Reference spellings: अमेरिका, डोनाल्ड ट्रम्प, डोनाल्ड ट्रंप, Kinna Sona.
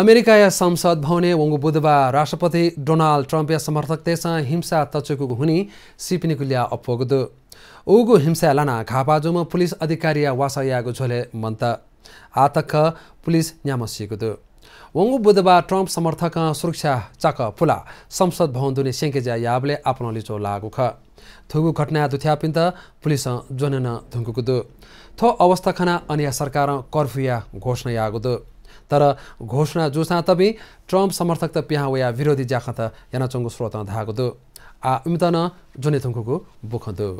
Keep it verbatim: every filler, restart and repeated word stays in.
अमेरिकाया संसद भवने वंगु बुधवार राष्ट्रपति डोनाल्ड ट्रंप या समर्थक तेसा हिंसा तचुकु हुनी सिपनी कुलिया अपोगदु उगु हिंसा लाना घापाजुमा पुलिस अधिकारी वासायागु झोले मन्त आतक पुलिस न्यामसिगुदु वंगु बुधवार ट्रंप समर्थक सुरक्षा चाक पुला संसद भवन दुने सेंकेजा याबले आफ्नो लिचो लागु ख थुगु घटना दुथ्यापिन्त पुलिस जोनन धुंगुकुदु थो अवस्था खना अन्य सरकार कर्फ्युया घोषणा यागुदु तर घोषणा जोसा तभी ट्रम्प समर्थक त प्याहा वया विरोधी जाखत याना चंगु स्रोत धागदो आ उम्तन जोनेथुंगको बुखदो।